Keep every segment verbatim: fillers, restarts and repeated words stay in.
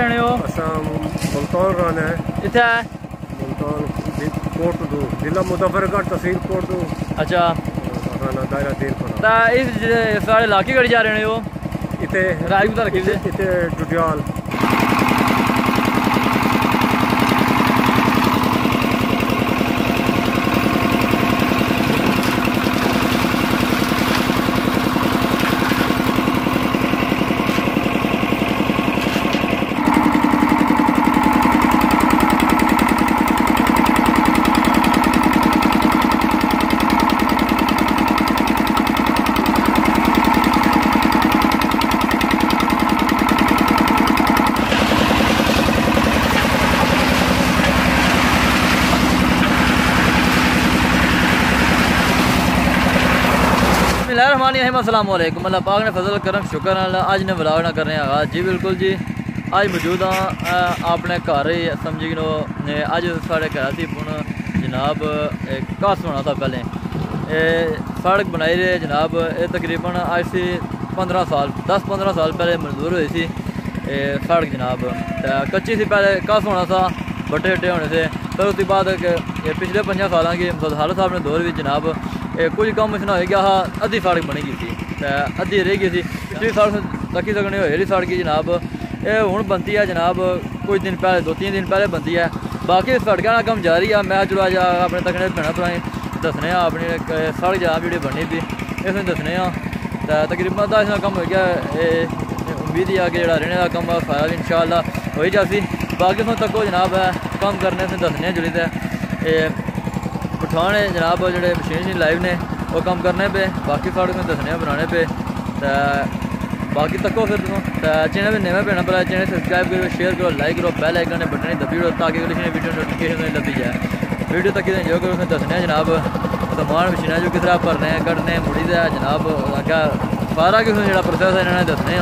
रहने हो? मुल्तान रहने हैं। इतना है? मुल्तान कोट दो, जिला मुजफ्फरगढ़ तहसील कोट दो। अच्छा। रहना दायरा देर पर। ता इस सारे लाकी कर जा रहने हो? इतने राजपूत रखी है? इतने जुटियाल। अस्सलामुअलैकुम। अल्लाह पाक ने फजल करम शुक्र अल्लाह अज ने व्लॉग ना करने आगाज जी बिल्कुल जी अज मौजूद हाँ अपने घर ही समझी नो अज साढ़े घर थी पुन जनाब घास होना था पहले ए, सड़क बनाई रहे जनाब ये तकरीबन अज से पंद्रह साल दस पंद्रह साल पहले मंजूर हुई सी सड़क जनाब कच्ची से पहले घास होना था बट्टे बट्टे होने से फिर उसके बाद पिछले पंजा साल की मदालत साहब ने दौर भी जनाब कुछ कम इतना हो गया हा अद्धी सड़क बनी गई थी अद्धी रह गई थी पिछली सड़क तकी सकने होली सड़क जनाब ये हूँ बनती है जनाब कुछ दिन पहले दो तीन दिन पहले बनती है बाकी सड़क का कम जारी है मैं चलो जा अपने तकने भैन भराएं दसने अपनी सड़क जनाब जी बनी थी इसमें दसने तकरीबन अद्धा इसका कम हो गया उम्मीद ही है कि जो रहने का कम सारा भी इंशाअल्लाह हो जासी बाकी उसमें तको जनाब है कम करने दसने जुड़ी तो पठान है जनाब जो मशीन लाइव ने वो कम करने पे बाकी सड़क में दसने बनाने पे बाकी तको फिर चैनल में नवे भैन भरा चैनल सब्सक्राइब करो शेयर करो लाइक करो बेल आइकन ने बटन दबी दो ताकि वीडियो नोटिफिकेशन लगी जाए वीडियो तक जो करो उसमें दसने जनाब सामान मशीन जो किस तरह भरने कटने मुड़ी है जनाब अगर सारा किस जो प्रोसेस है इन्होंने दसने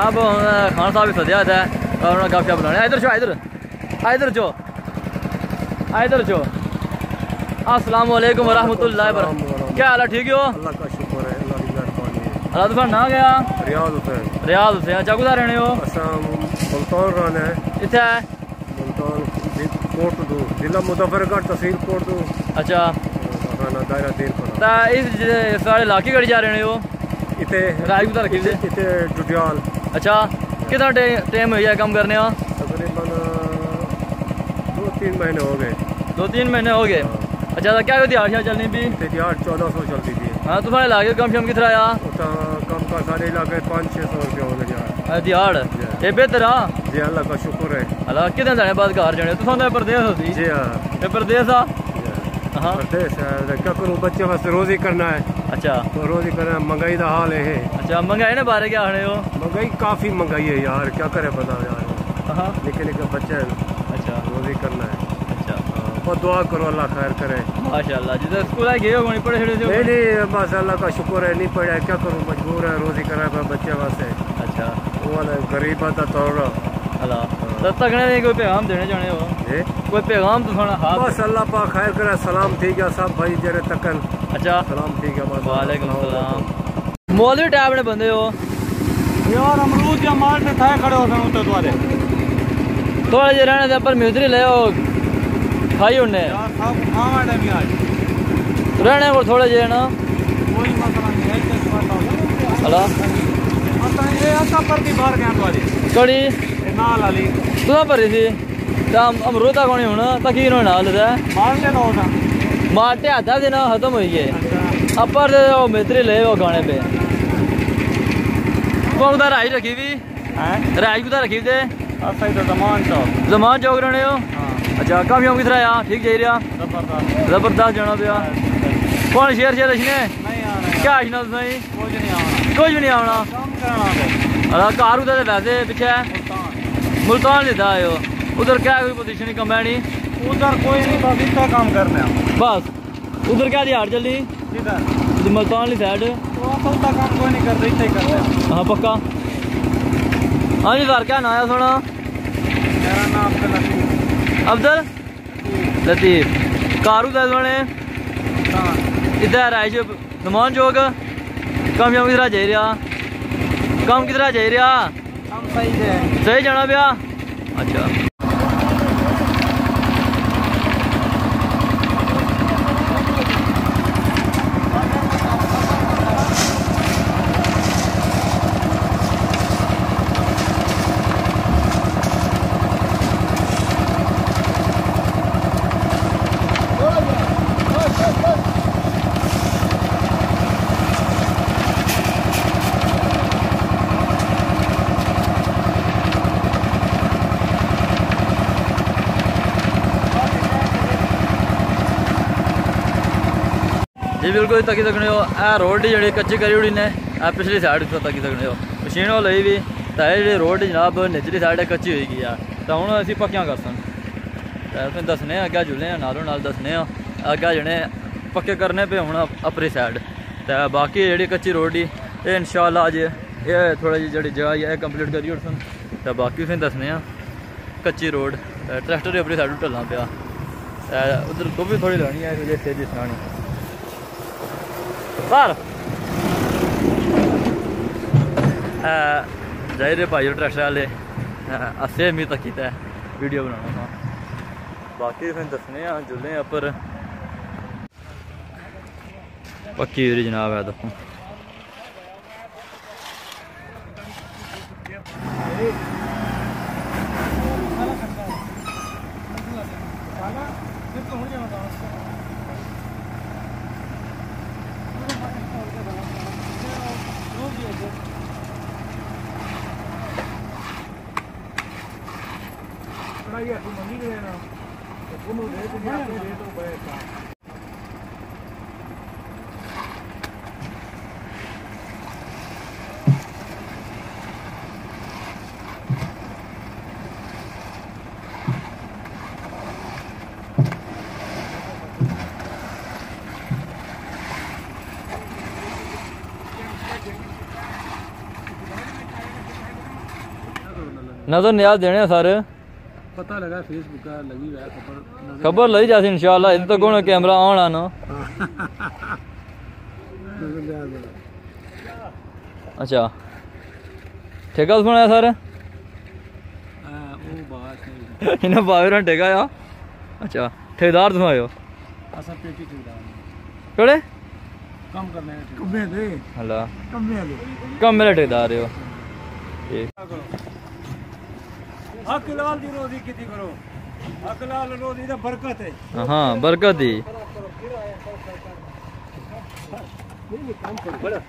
जनाब खान साहब सदया होता है और उन्होंने गप शप बुलाने। इधर जो इधर इधर जो इधर जो अस्सलाम वालेकुम व रहमतुल्लाहि व बरकातहू। क्या हाल है? ठीक हो? अल्लाह का शुक्र है, अल्लाह की मेहरबानी है। अल्लाह का ना गया रियाज हुसैन। रियाज हुसैन अच्छा गुजार रहने हो? मुल्तान रहने है। इतना है मुल्तान कोट दो जिला मुजफ्फरगढ़ तहसील कोट दो। अच्छा खाना दायरा देर पर ता इस सारे इलाके गड़ी जा रहे हो? इते राजगुदा रखी इते, इते जुटियाल। अच्छा कितना टाइम हो गया काम करने का? तकरीबन दो तीन महीने हो गए। दो तीन महीने हो गए। अच्छा तो क्या दिहाड़ियाँ चलनी थी? दिहाड़ चौदह सौ चलती थी। हाँ तुम्हारे इलाके कम से कम कितना आया? कम का सारे इलाके पाँच छः सौ रुपया हो गया दिहाड़। ये बेहतर है जी, अल्लाह का शुक्र है। अल्लाह कितने जाने बाद घर जाने तो प्रदेश होती? जी हाँ ये प्रदेश आ। हाँ क्या करूँ बच्चे बस रोज ही करना है। अच्छा तो रोज ही करना है, महंगाई का हाल है। अच्छा महंगाई ना बारे क्या आने हो? महंगाई काफ़ी महंगाई है यार, क्या करे पता यार। हाँ निके निके बच्चे हैं। अच्छा रोज ही करना है। अच्छा बहुत दुआ करो अल्लाह खैर करे। माशाल्लाह जिधर स्कूल आए गए हो नहीं पढ़े? नहीं नहीं बस अल्लाह का शुक्र है नहीं पढ़ा, क्या करूँ मजबूर है रोज ही करा है बच्चे वास्ते। अच्छा वो गरीब आता तौरा तब तक नहीं कोई पैगाम देने जाने हो? कोई पैगाम तो सुना? हाँ बस अल्लाह पाक खैर करे। सलाम ठीक है सब भाई जरे तकन। अच्छा सलाम ठीक है बस वालेकुम सलाम। मौलवी टाइप ने बंदे हो यार? अमरूद या माल में थाए खड़े हो सन उते द्वारे थोड़े जे रहने दे पर मिजरी ले ओ खाई होने यार सब खावा टाइम आज रहने को थोड़े जे ना कोई मसला नहीं है। इस बात हेलो आता ये आता पर भी बाहर गया द्वारे कड़ी नाल वाली तो पर थी हम अमरूद का कौन होना तकी नो नाल है मारते ना होना मारते आधा दिन खत्म हो गए। अच्छा अपर वो मित्री ले वो गाने पे कौन उधर आई रखी भी है राज उधर रखी थे अच्छा इधर जमान चौक जमान चौक रहने हो। अच्छा काफी हम किधर आया? ठीक जा रहा जबरदस्त जबरदस्त जाना पे कौन शेयर शेयर इसने नहीं आना क्या इसना नहीं कुछ नहीं आना कुछ नहीं आना काम करना है। कार उधर वैसे पीछे मुल्तान मुल्तान लेता है वो उधर क्या कोई पोजीशन कम है? नहीं उधर कोई नहीं बस इतना काम करना है बस। उधर क्या दिहाड़ चली किधर? मुल्तान वाली साइड। तो उतना काम कोई नहीं करते इतना ही करते। हाँ पक्का। हाँ जी घर क्या नाम है सोना? मेरा नाम अब्दुल लतीफ। अब्दुल लतीफ कारू दस बने इधर आए जो नमान चौक कम शाम किधरा जा रहा कम किधरा जा रहा कम सही जाए सही जाना भैया। अच्छा जी बिल्कुल तकी सकने हो ए रोड जी कच्ची करी उड़ी ने पिछली साइड तकी सकने हो मशीन वो लई भी तो जी रोड जनाब निचली साइड कच्ची होगी यार तो हूँ असी पक्या कर सन तुम दसने अग्गे जुड़े नालों नाल दसने अग्गे जने पक्के करने पे हूँ अपनी साइड तो बाकी जी कच्ची रोड ही ये इंशाल्लाह अज ये थोड़ी जी जी जगह है कंप्लीट करी उड़सन तो बाकी तुम दसने कच्ची रोड ट्रैक्टर की अपनी साइड ढलना पाया उधर तो भी थोड़ी लानी है स्टेज सनानी बार जाहिर भाई ट्रैक्टर वाले असे मी तक है वीडियो बनाना बाकी फिर दसने जुल्ले पर पक्की जनाब है देखो नजर न्याज देने सारे पता लगा फेसबुक का लगी है खबर खबर लगी जाती इंशाल्लाह इन तक होना कैमरा ऑन आना। अच्छा ठेका सुनाया सारे इन्हें बाहर ठेका या अच्छा ठेकेदार सुनायो कड़े कम करने कम्मे दे हला कम्मे दे कम्मे रे ठेकेदार हो हक लाल दी रोजी किती करो हक लाल रोजी दा बरकत है हां बरकत ही ये काम कर बड़ा